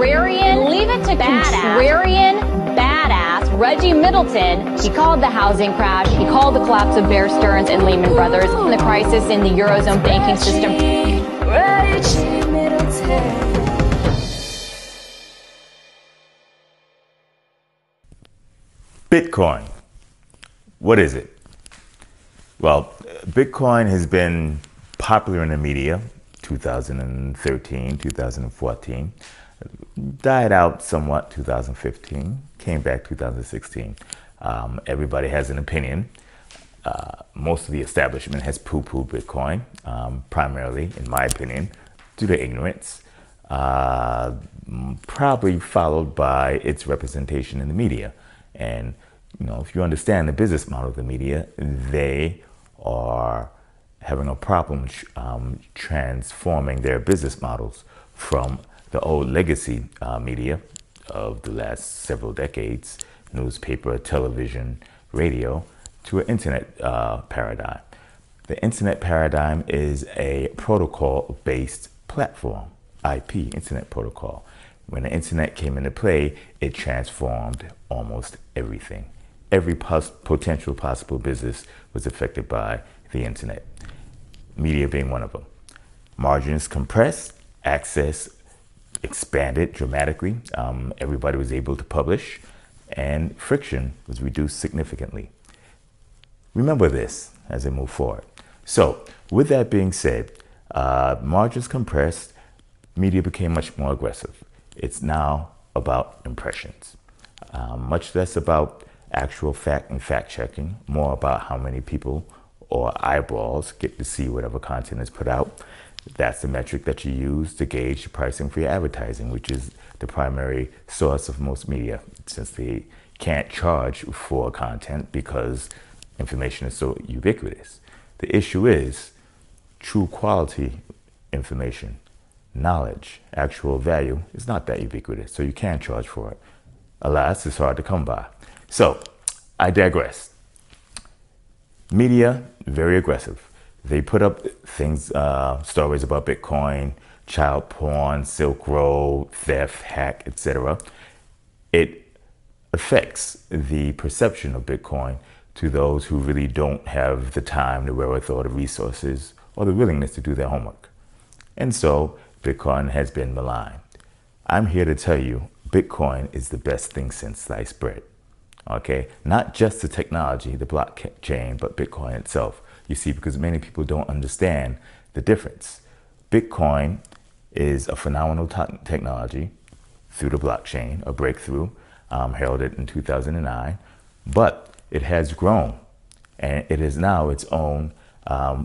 contrarian, leave it to contrarian badass Reggie Middleton. He called the housing crash. He called the collapse of Bear Stearns and Lehman Brothers and the crisis in the Eurozone banking system. Reggie Middleton. Bitcoin. What is it? Well, Bitcoin has been popular in the media, 2013, 2014, died out somewhat 2015, came back 2016. Everybody has an opinion. Most of the establishment has poo-pooed Bitcoin, primarily, in my opinion, due to ignorance, probably followed by its representation in the media. And, you know, if you understand the business model of the media, they are having a problem transforming their business models from the old legacy media of the last several decades, newspaper, television, radio, to an internet paradigm. The internet paradigm is a protocol-based platform, IP, internet protocol. When the internet came into play, it transformed almost everything. Every potential possible business was affected by the internet, media being one of them. Margins compressed, access expanded dramatically. Everybody was able to publish, and friction was reduced significantly. Remember this as I move forward. So with that being said, margins compressed, media became much more aggressive. It's now about impressions, much less about actual fact and fact checking, more about how many people or eyeballs get to see whatever content is put out. That's the metric that you use to gauge the pricing for your advertising, which is the primary source of most media, since they can't charge for content because information is so ubiquitous. The issue is true quality information. Knowledge, actual value, is not that ubiquitous, so you can charge for it. Alas, it's hard to come by. So, I digress. Media, very aggressive. They put up things, stories about Bitcoin, child porn, Silk Road, theft, hack, etc. It affects the perception of Bitcoin to those who really don't have the time, the wherewithal, the resources, or the willingness to do their homework. And so, Bitcoin has been maligned. I'm here to tell you, Bitcoin is the best thing since sliced bread. Okay, not just the technology, the blockchain, but Bitcoin itself. You see, because many people don't understand the difference. Bitcoin is a phenomenal technology through the blockchain, a breakthrough, heralded in 2009, but it has grown and it is now its own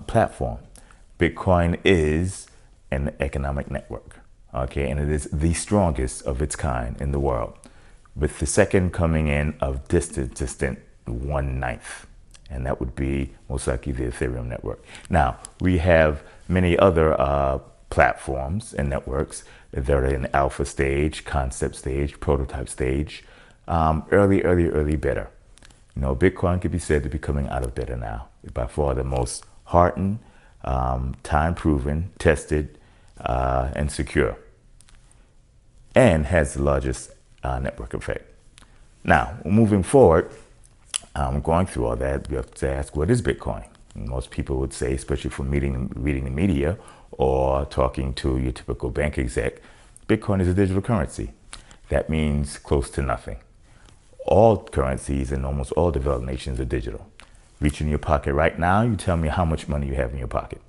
platform. Bitcoin is an economic network, okay, and it is the strongest of its kind in the world, with the second coming in of distant 1/9, and that would be most likely the Ethereum network. Now, we have many other platforms and networks that are in alpha stage, concept stage, prototype stage, early beta. You know, Bitcoin could be said to be coming out of beta now. By far the most hardened, time-proven, tested, and secure, and has the largest network effect. Now, moving forward, going through all that, we have to ask, what is Bitcoin? And most people would say, especially from reading the media or talking to your typical bank exec, Bitcoin is a digital currency. That means close to nothing. All currencies in almost all developed nations are digital. Reach in your pocket right now, you tell me how much money you have in your pocket,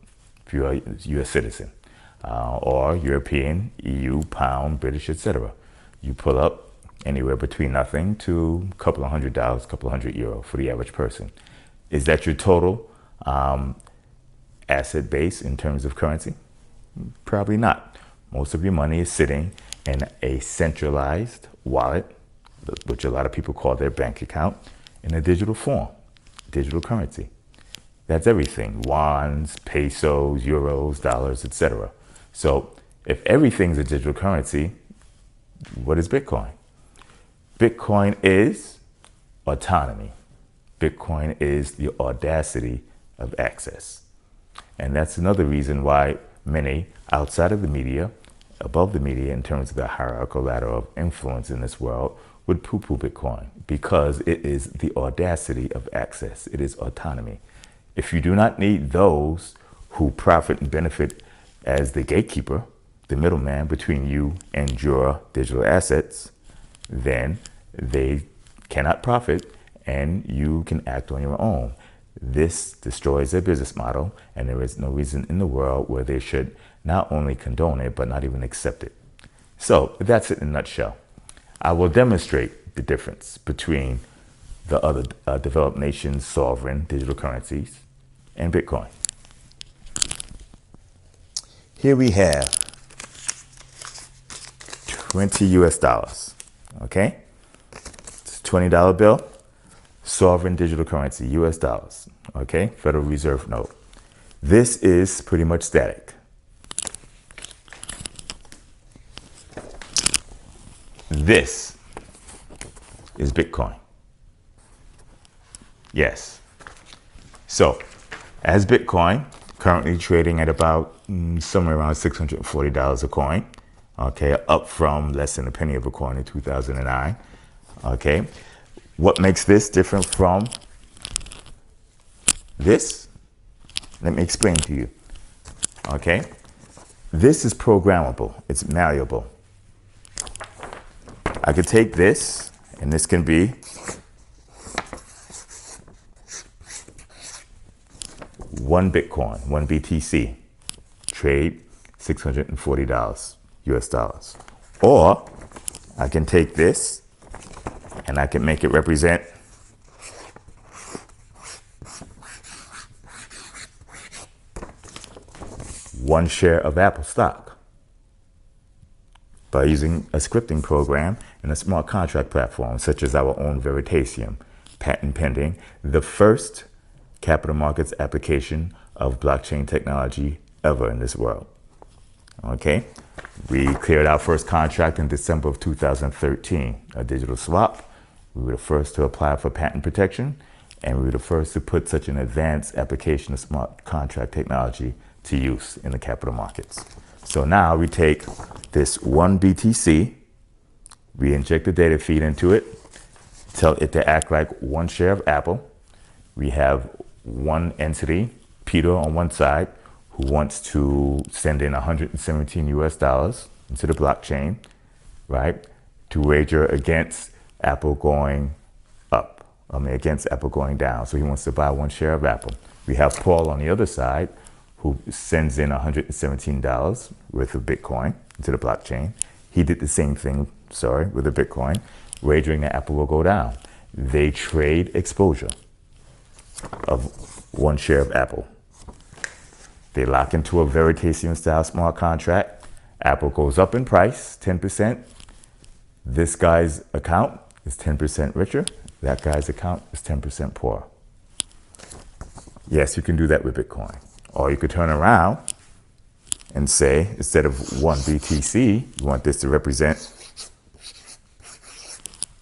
if you're a US citizen, or European, EU, pound, British, etc. You pull up anywhere between nothing to a couple of $100, a couple of €100 for the average person. Is that your total asset base in terms of currency? Probably not. Most of your money is sitting in a centralized wallet, which a lot of people call their bank account, in a digital form. Digital currency. That's everything. Wands, pesos, euros, dollars, etc. So if everything's a digital currency, what is Bitcoin? Bitcoin is autonomy. Bitcoin is the audacity of access. And that's another reason why many outside of the media above the media in terms of the hierarchical ladder of influence in this world would poo-poo Bitcoin because it is the audacity of access. It is autonomy. If you do not need those who profit and benefit as the gatekeeper, the middleman between you and your digital assets, then they cannot profit and you can act on your own. This destroys their business model, and there is no reason in the world where they should not only condone it, but not even accept it. So that's it in a nutshell. I will demonstrate the difference between the other developed nations' sovereign digital currencies and Bitcoin. Here we have 20 US dollars, okay? It's a $20 bill, sovereign digital currency, US dollars, okay? Federal Reserve note. This is pretty much static. This is Bitcoin. Yes. So as Bitcoin, currently trading at about somewhere around $640 a coin, okay, up from less than a penny of a coin in 2009, okay. What makes this different from this? Let me explain to you, okay. This is programmable, it's malleable. I could take this, and this can be one Bitcoin, one BTC, trade $640 US dollars. Or I can take this and I can make it represent one share of Apple stock by using a scripting program and a smart contract platform such as our own Veritaseum, patent pending, the first capital markets application of blockchain technology ever in this world. Okay, we cleared our first contract in December of 2013, a digital swap. We were the first to apply for patent protection, and we were the first to put such an advanced application of smart contract technology to use in the capital markets. So now we take this one BTC, we inject the data feed into it, tell it to act like one share of Apple. We have one entity, Peter on one side, who wants to send in 117 US dollars into the blockchain, right? To wager against Apple going up, against Apple going down. So he wants to buy one share of Apple. We have Paul on the other side, who sends in $117 worth of Bitcoin into the blockchain. He did the same thing, sorry, with the Bitcoin, wagering that Apple will go down. They trade exposure of one share of Apple. They lock into a Veritaseum style smart contract. Apple goes up in price 10%. This guy's account is 10% richer. That guy's account is 10% poorer. Yes, you can do that with Bitcoin. Or you could turn around and say, instead of one BTC, you want this to represent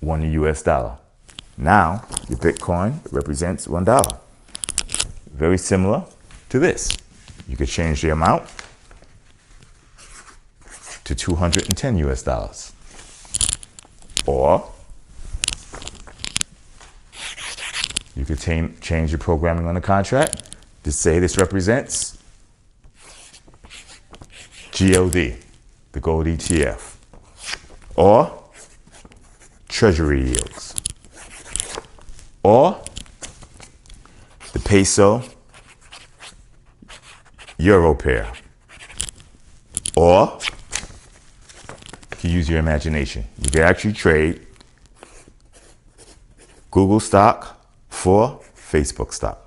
one US dollar. Now, your Bitcoin represents $1. Very similar to this. You could change the amount to 210 US dollars. Or you could change your programming on the contract to say this represents GLD, the gold ETF, or treasury yields, or the peso-euro pair, or to use your imagination. You can actually trade Google stock for Facebook stock.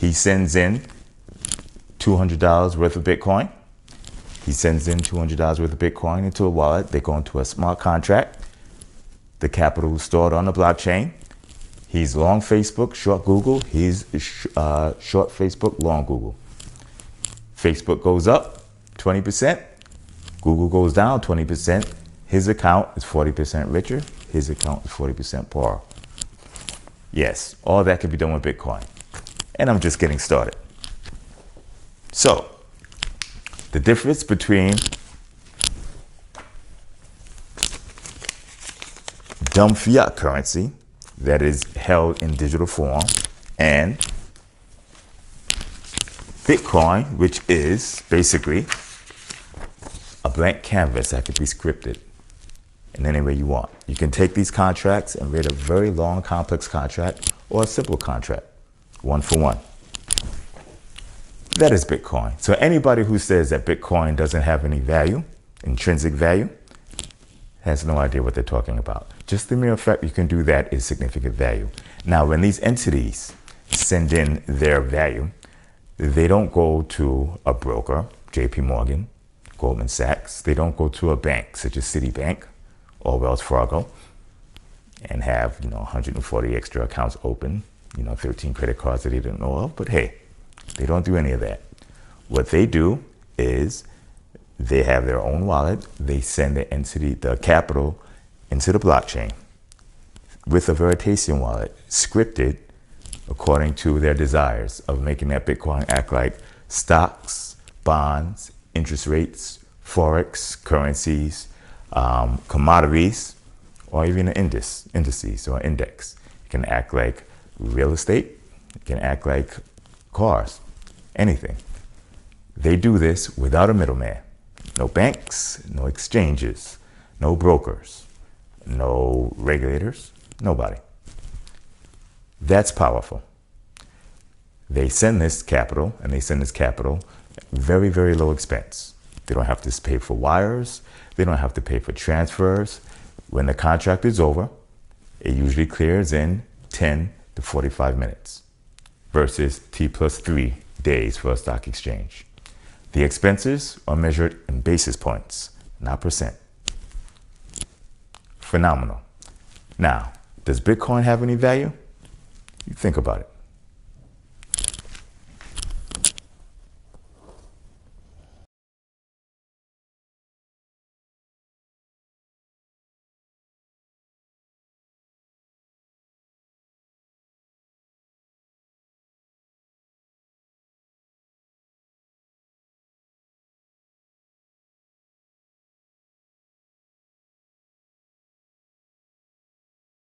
He sends in $200 worth of Bitcoin. He sends in $200 worth of Bitcoin into a wallet. They go into a smart contract. The capital is stored on the blockchain. He's long Facebook, short Google. He's short Facebook, long Google. Facebook goes up 20%. Google goes down 20%. His account is 40% richer. His account is 40% poorer. Yes, all that can be done with Bitcoin. And I'm just getting started. So The difference between dumb fiat currency that is held in digital form and Bitcoin, which is basically a blank canvas that could be scripted in any way you want. You can take these contracts and rate a very long, complex contract or a simple contract, 1-for-1. That is Bitcoin. So anybody who says that Bitcoin doesn't have any value, intrinsic value, has no idea what they're talking about. Just the mere fact you can do that is significant value. Now, when these entities send in their value, they don't go to a broker, JP Morgan, Goldman Sachs. They don't go to a bank such as Citibank or Wells Fargo and have, 140 extra accounts open, 13 credit cards that they didn't know of, but hey, they don't do any of that. What they do is they have their own wallet. They send the entity, the capital, into the blockchain with a Veritaseum wallet, scripted according to their desires of making that Bitcoin act like stocks, bonds, interest rates, forex, currencies, commodities, or even an indices or index. It can act like real estate. It can act like cars, anything. They do this without a middleman. No banks, no exchanges, no brokers, no regulators, nobody. That's powerful. They send this capital, and they send this capital at very, very low expense. They don't have to pay for wires. They don't have to pay for transfers. When the contract is over, it usually clears in 10 to 45 minutes versus T+3 days for a stock exchange. The expenses are measured in basis points, not percent. Phenomenal. Now, does Bitcoin have any value? You think about it.